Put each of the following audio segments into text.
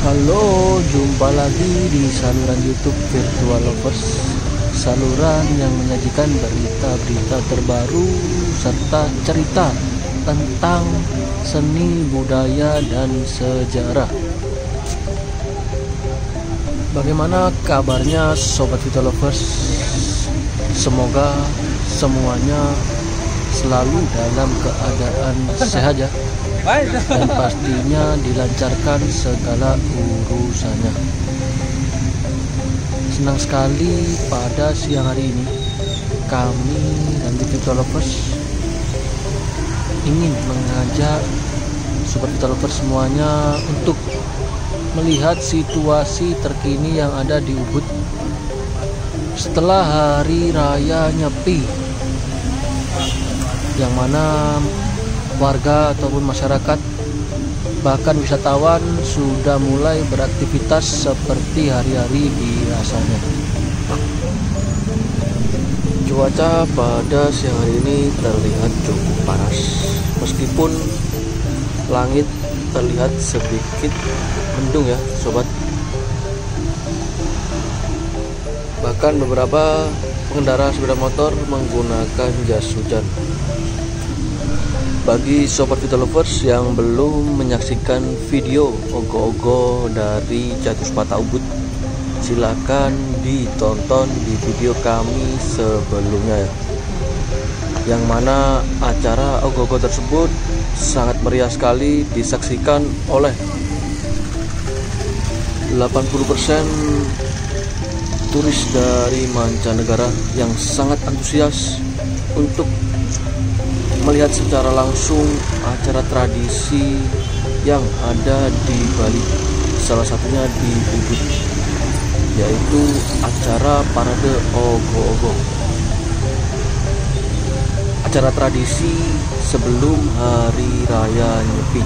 Halo, jumpa lagi di saluran YouTube Virtual Lovers, saluran yang menyajikan berita-berita terbaru serta cerita tentang seni, budaya, dan sejarah. Bagaimana kabarnya Sobat Virtual Lovers? Semoga semuanya selalu dalam keadaan sehat ya, dan pastinya dilancarkan segala urusannya. Senang sekali pada siang hari ini kami dan Virtual Lovers ingin mengajak Sobat Virtual Lovers semuanya untuk melihat situasi terkini yang ada di Ubud setelah Hari Raya Nyepi, yang mana warga ataupun masyarakat bahkan wisatawan sudah mulai beraktivitas seperti hari-hari biasanya. Cuaca pada siang hari ini terlihat cukup panas, meskipun langit terlihat sedikit mendung ya sobat. Bahkan beberapa pengendara sepeda motor menggunakan jas hujan. Bagi Sobat Virtual Lovers yang belum menyaksikan video ogoh-ogoh dari Catus Pata Ubud, silakan ditonton di video kami sebelumnya ya. Yang mana acara ogoh-ogoh tersebut sangat meriah sekali, disaksikan oleh 80% turis dari mancanegara yang sangat antusias untuk melihat secara langsung acara tradisi yang ada di Bali, salah satunya di Ubud, yaitu acara parade ogoh-ogoh. Acara tradisi sebelum Hari Raya Nyepi.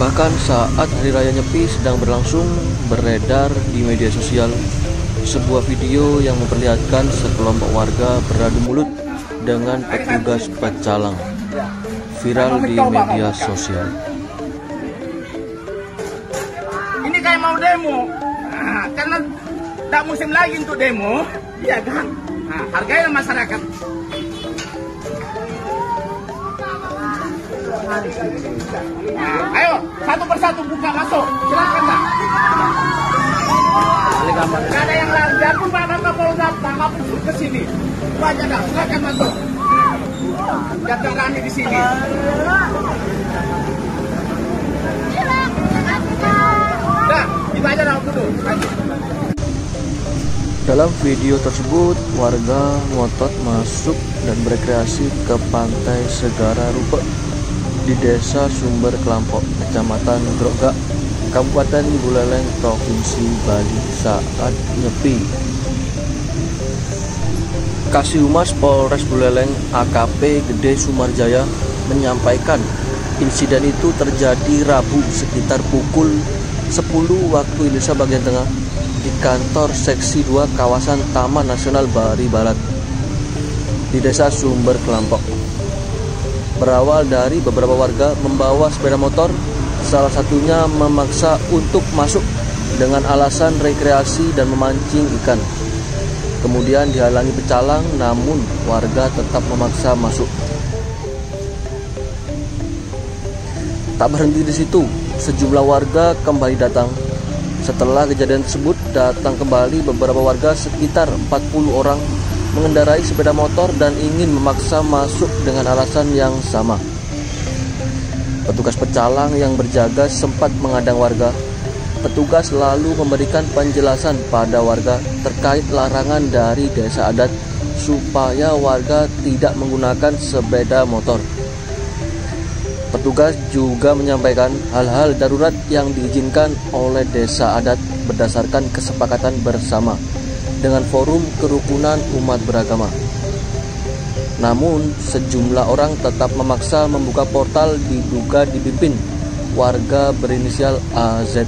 Bahkan saat Hari Raya Nyepi sedang berlangsung, beredar di media sosial sebuah video yang memperlihatkan sekelompok warga beradu mulut dengan petugas pecalang, viral di media sosial. Ini kayak mau demo, nah, karena tak musim lagi untuk demo, ya kan? Nah, hargailah masyarakat. Nah, ayo, satu persatu buka masuk, silakan Pak. Tidak ada yang lari, aku Pak Kapolda, Pak Kapolda ke sini. Banyak dah, silakan masuk. Jatuh kami di sini. Nah, dibaca dah dulu. Dalam video tersebut, warga ngotot masuk dan berekreasi ke pantai Segara Rupa di desa Sumber Kelampok, kecamatan Gerokgak, Kabupaten Buleleng, Provinsi Bali saat nyepi. Kasihumas Polres Buleleng AKP Gede Sumarjaya menyampaikan insiden itu terjadi Rabu sekitar pukul 10 waktu Indonesia bagian tengah di kantor seksi 2 kawasan Taman Nasional Bali Barat di desa Sumber Kelampok. Berawal dari beberapa warga membawa sepeda motor, salah satunya memaksa untuk masuk dengan alasan rekreasi dan memancing ikan. Kemudian dihalangi pecalang, namun warga tetap memaksa masuk. Tak berhenti di situ, sejumlah warga kembali datang. Setelah kejadian tersebut, datang kembali beberapa warga sekitar 40 orang mengendarai sepeda motor dan ingin memaksa masuk dengan alasan yang sama. Petugas pecalang yang berjaga sempat mengadang warga. Petugas lalu memberikan penjelasan pada warga terkait larangan dari desa adat supaya warga tidak menggunakan sepeda motor. Petugas juga menyampaikan hal-hal darurat yang diizinkan oleh desa adat berdasarkan kesepakatan bersama dengan Forum Kerukunan Umat Beragama. Namun, sejumlah orang tetap memaksa membuka portal diduga dipimpin warga berinisial AZ.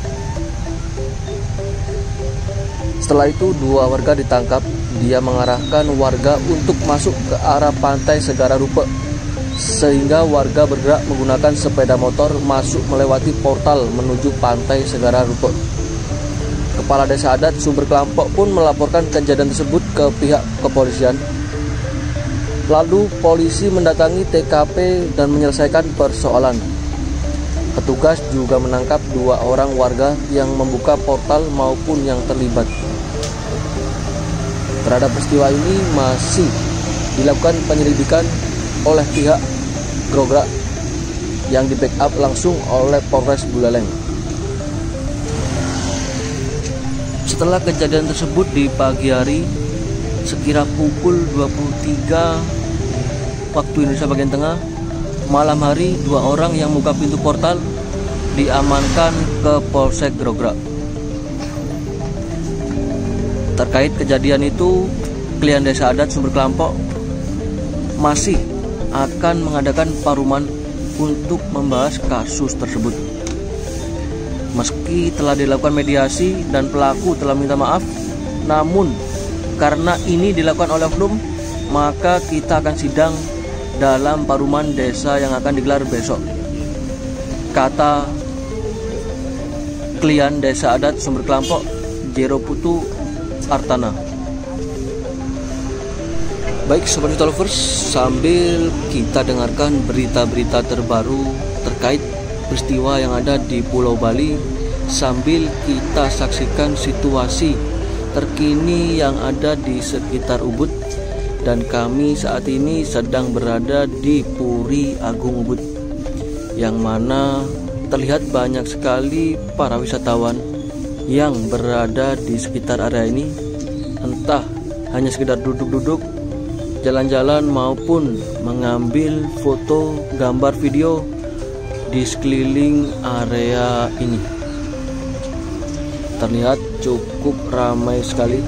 Setelah itu, dua warga ditangkap. Dia mengarahkan warga untuk masuk ke arah pantai Segara Rupa sehingga warga bergerak menggunakan sepeda motor masuk melewati portal menuju pantai Segara Rupa. Kepala Desa Adat Sumber Kelampok pun melaporkan kejadian tersebut ke pihak kepolisian. Lalu polisi mendatangi TKP dan menyelesaikan persoalan. Petugas juga menangkap 2 orang warga yang membuka portal maupun yang terlibat. Terhadap peristiwa ini masih dilakukan penyelidikan oleh pihak Gerokgak yang di backup langsung oleh Polres Buleleng. Setelah kejadian tersebut di pagi hari sekira pukul 23 waktu Indonesia bagian tengah, malam hari 2 orang yang buka pintu portal diamankan ke Polsek Grogra. Terkait kejadian itu, klien Desa Adat Sumber Kelampok masih akan mengadakan paruman untuk membahas kasus tersebut. Meski telah dilakukan mediasi dan pelaku telah minta maaf, namun karena ini dilakukan oleh oknum, maka kita akan sidang dalam paruman desa yang akan digelar besok, kata klien Desa Adat Sumber Kelampok, Jero Putu Artana. Baik, Sobat Virtual Lovers, sambil kita dengarkan berita-berita terbaru terkait peristiwa yang ada di Pulau Bali, sambil kita saksikan situasi terkini yang ada di sekitar Ubud, dan kami saat ini sedang berada di Puri Agung Ubud, yang mana terlihat banyak sekali para wisatawan yang berada di sekitar area ini, entah hanya sekedar duduk-duduk, jalan-jalan maupun mengambil foto, gambar, video di sekeliling area ini. Terlihat cukup ramai sekali.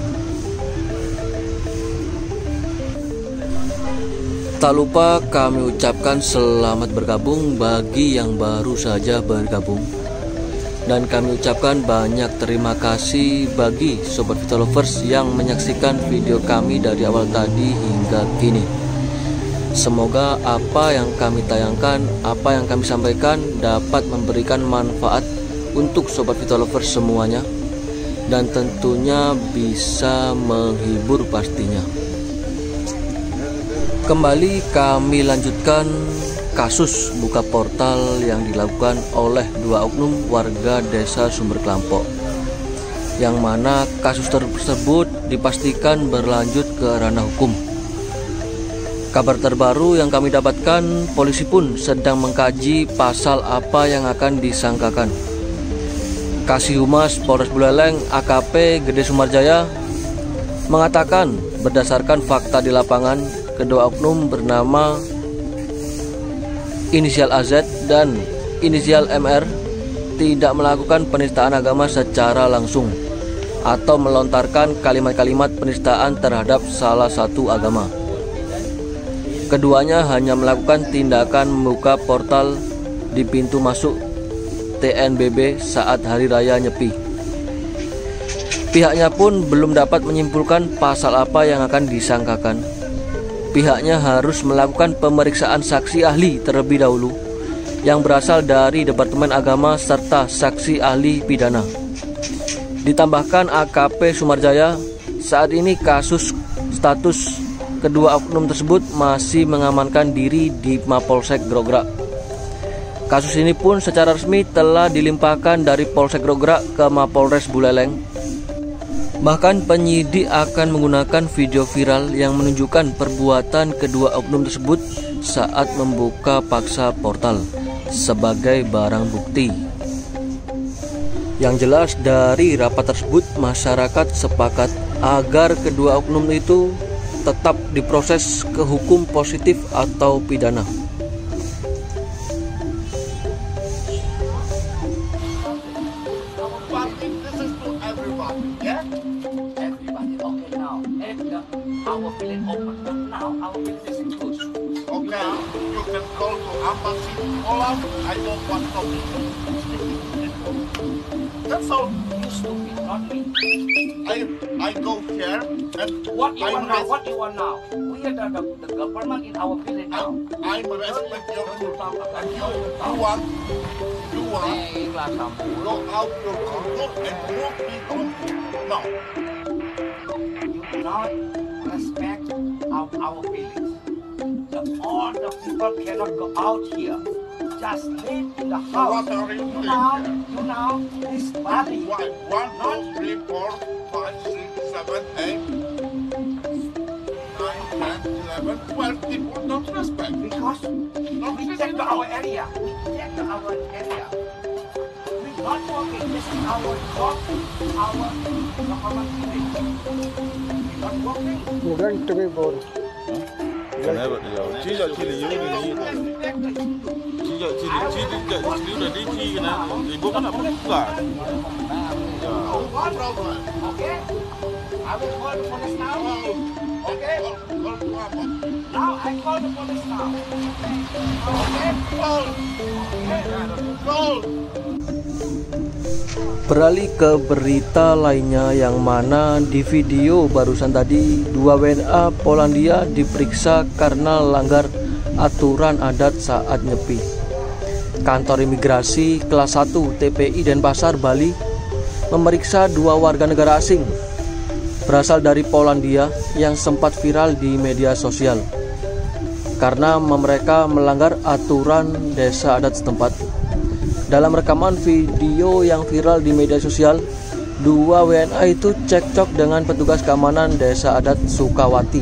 Tak lupa kami ucapkan selamat bergabung bagi yang baru saja bergabung. Dan kami ucapkan banyak terima kasih bagi Sobat Virtual Lovers yang menyaksikan video kami dari awal tadi hingga kini. Semoga apa yang kami tayangkan, apa yang kami sampaikan dapat memberikan manfaat untuk Sobat Virtual Lovers semuanya, dan tentunya bisa menghibur pastinya. Kembali kami lanjutkan kasus buka portal yang dilakukan oleh 2 oknum warga Desa Sumber Kelampok, yang mana kasus tersebut dipastikan berlanjut ke ranah hukum. Kabar terbaru yang kami dapatkan, polisi pun sedang mengkaji pasal apa yang akan disangkakan. Kasihumas Polres Buleleng AKP Gede Sumarjaya mengatakan berdasarkan fakta di lapangan, kedua oknum bernama inisial AZ dan inisial MR tidak melakukan penistaan agama secara langsung atau melontarkan kalimat-kalimat penistaan terhadap salah satu agama. Keduanya hanya melakukan tindakan membuka portal di pintu masuk TNBB saat Hari Raya Nyepi. Pihaknya pun belum dapat menyimpulkan pasal apa yang akan disangkakan. Pihaknya harus melakukan pemeriksaan saksi ahli terlebih dahulu yang berasal dari Departemen Agama serta saksi ahli pidana. Ditambahkan AKP Sumarjaya, saat ini kasus status kedua oknum tersebut masih mengamankan diri di Mapolsek Grogra. Kasus ini pun secara resmi telah dilimpahkan dari Polsek Grogra ke Mapolres Buleleng. Bahkan penyidik akan menggunakan video viral yang menunjukkan perbuatan kedua oknum tersebut saat membuka paksa portal sebagai barang bukti. Yang jelas dari rapat tersebut masyarakat sepakat agar kedua oknum itu tetap diproses ke hukum positif atau pidana. What do you want now? here that the government in our village now. I respect your rule. And you want to blow out your control and move people. No. You do not respect our village. All the people cannot go out here. Just live in the house. What are you doing? You know, this body. 1, 2, 3, 4, 5, 6, 7, 8, 9, 10, 11, 12 people don't respect. Because we check to our area. We're not working. This is our job, our government village. We're not working. We're going to be bored. Never, Beralih ke berita lainnya, yang mana di video barusan tadi 2 WNA Polandia diperiksa karena langgar aturan adat saat nyepi. Kantor Imigrasi Kelas 1 TPI Denpasar, Bali memeriksa 2 warga negara asing berasal dari Polandia yang sempat viral di media sosial karena mereka melanggar aturan desa adat setempat. Dalam rekaman video yang viral di media sosial, 2 WNA itu cekcok dengan petugas keamanan desa adat Sukawati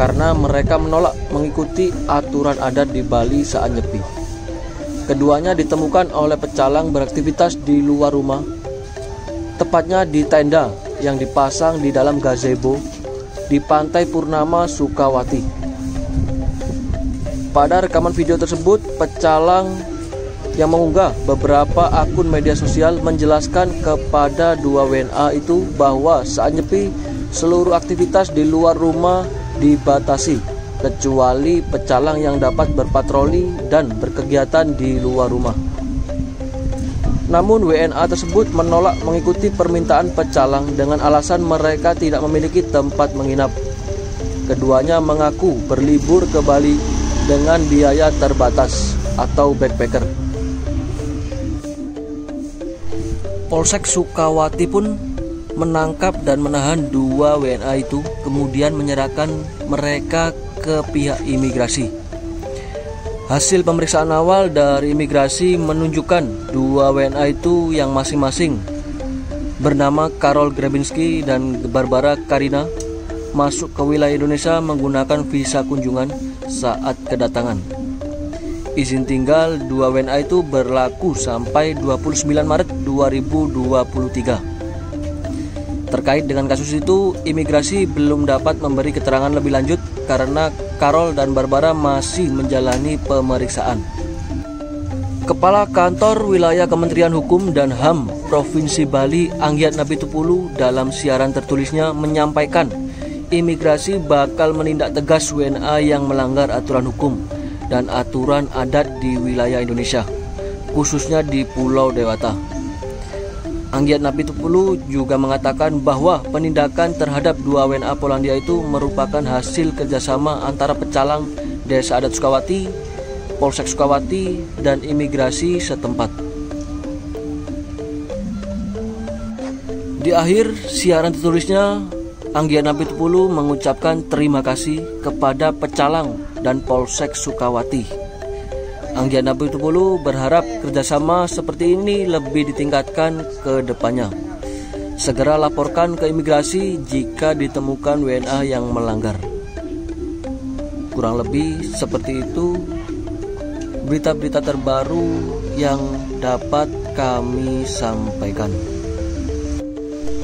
karena mereka menolak mengikuti aturan adat di Bali saat nyepi. Keduanya ditemukan oleh pecalang beraktivitas di luar rumah, tepatnya di tenda yang dipasang di dalam gazebo di pantai Purnama, Sukawati. Pada rekaman video tersebut, pecalang yang mengunggah beberapa akun media sosial menjelaskan kepada 2 WNA itu bahwa saat nyepi seluruh aktivitas di luar rumah dibatasi kecuali pecalang yang dapat berpatroli dan berkegiatan di luar rumah. Namun WNA tersebut menolak mengikuti permintaan pecalang dengan alasan mereka tidak memiliki tempat menginap. Keduanya mengaku berlibur ke Bali dengan biaya terbatas atau backpacker. Polsek Sukawati pun menangkap dan menahan 2 WNA itu, kemudian menyerahkan mereka ke pihak imigrasi. Hasil pemeriksaan awal dari imigrasi menunjukkan 2 WNA itu yang masing-masing bernama Karol Grabinski dan Barbara Karina masuk ke wilayah Indonesia menggunakan visa kunjungan saat kedatangan. Izin tinggal 2 WNA itu berlaku sampai 29 Maret 2023. Terkait dengan kasus itu, imigrasi belum dapat memberi keterangan lebih lanjut karena Karol dan Barbara masih menjalani pemeriksaan. Kepala Kantor Wilayah Kementerian Hukum dan HAM Provinsi Bali, Anggiat Napitupulu, dalam siaran tertulisnya menyampaikan imigrasi bakal menindak tegas WNA yang melanggar aturan hukum dan aturan adat di wilayah Indonesia, khususnya di Pulau Dewata. Anggiat Napitupulu juga mengatakan bahwa penindakan terhadap 2 WNA Polandia itu merupakan hasil kerjasama antara pecalang desa adat Sukawati, Polsek Sukawati, dan imigrasi setempat. Di akhir siaran tertulisnya, Anggiat Napitupulu mengucapkan terima kasih kepada pecalang dan Polsek Sukawati. Anggiat Napitupulu berharap kerjasama seperti ini lebih ditingkatkan ke depannya. Segera laporkan ke imigrasi jika ditemukan WNA yang melanggar. Kurang lebih seperti itu berita-berita terbaru yang dapat kami sampaikan.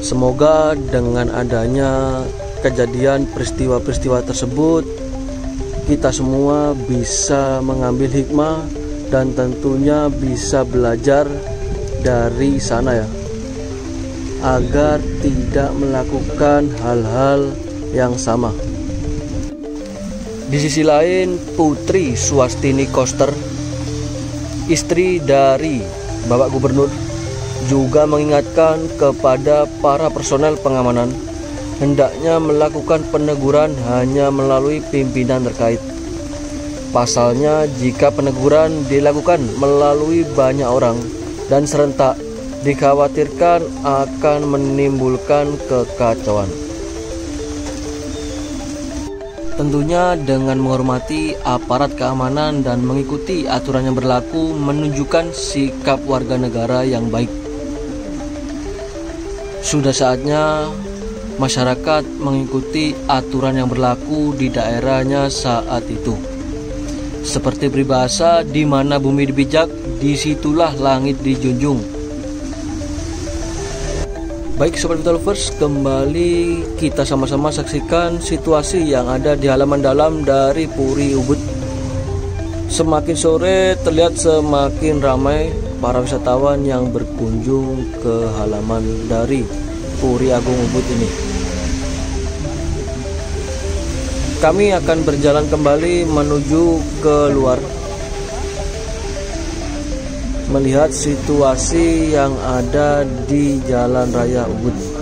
Semoga dengan adanya kejadian peristiwa-peristiwa tersebut, kita semua bisa mengambil hikmah dan tentunya bisa belajar dari sana ya, agar tidak melakukan hal-hal yang sama. Di sisi lain, Putri Suastini Koster, istri dari Bapak Gubernur, juga mengingatkan kepada para personel pengamanan hendaknya melakukan peneguran hanya melalui pimpinan terkait. Pasalnya, jika peneguran dilakukan melalui banyak orang dan serentak, dikhawatirkan akan menimbulkan kekacauan. Tentunya dengan menghormati aparat keamanan dan mengikuti aturan yang berlaku menunjukkan sikap warga negara yang baik. Sudah saatnya masyarakat mengikuti aturan yang berlaku di daerahnya saat itu. Seperti peribahasa, di mana bumi dipijak, disitulah langit dijunjung. Baik Sobat Virtual Lovers, kembali kita sama-sama saksikan situasi yang ada di halaman dalam dari Puri Ubud. Semakin sore terlihat semakin ramai para wisatawan yang berkunjung ke halaman dari Puri Agung Ubud ini. Kami akan berjalan kembali menuju keluar, melihat situasi yang ada di Jalan Raya Ubud.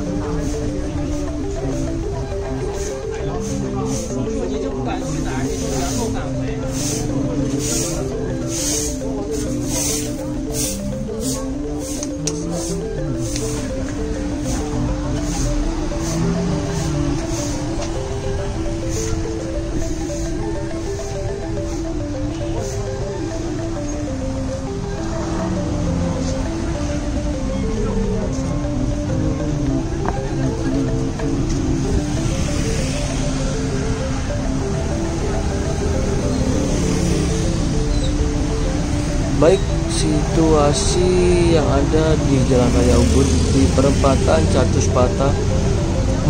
Baik, situasi yang ada di Jalan Raya Ubud di perempatan Catus Pata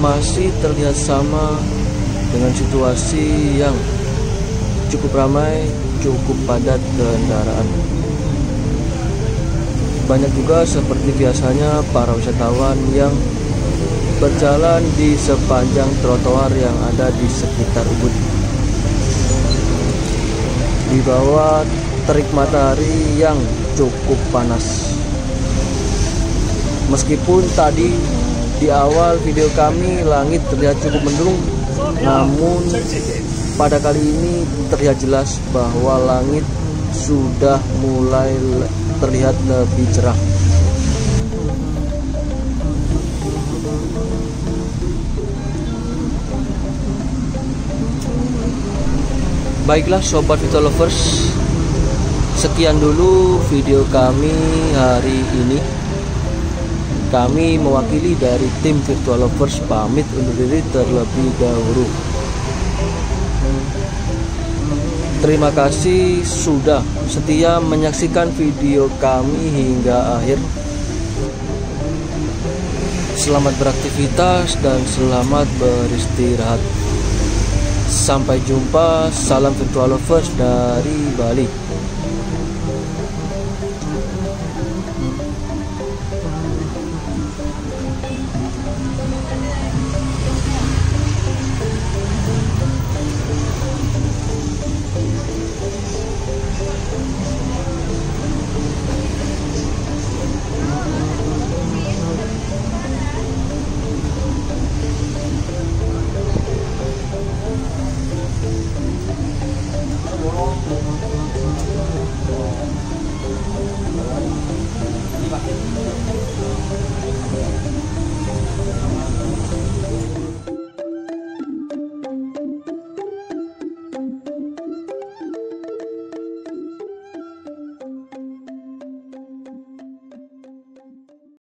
masih terlihat sama dengan situasi yang cukup ramai, cukup padat kendaraan. Banyak juga seperti biasanya para wisatawan yang berjalan di sepanjang trotoar yang ada di sekitar Ubud. Di bawah terik matahari yang cukup panas. Meskipun tadi di awal video kami langit terlihat cukup mendung, namun pada kali ini terlihat jelas bahwa langit sudah mulai terlihat lebih cerah. Baiklah Sobat Virtual Lovers, sekian dulu video kami hari ini. Kami mewakili dari tim Virtual Lovers pamit undur diri terlebih dahulu. Terima kasih sudah setia menyaksikan video kami hingga akhir. Selamat beraktivitas dan selamat beristirahat. Sampai jumpa, salam Virtual Lovers dari Bali.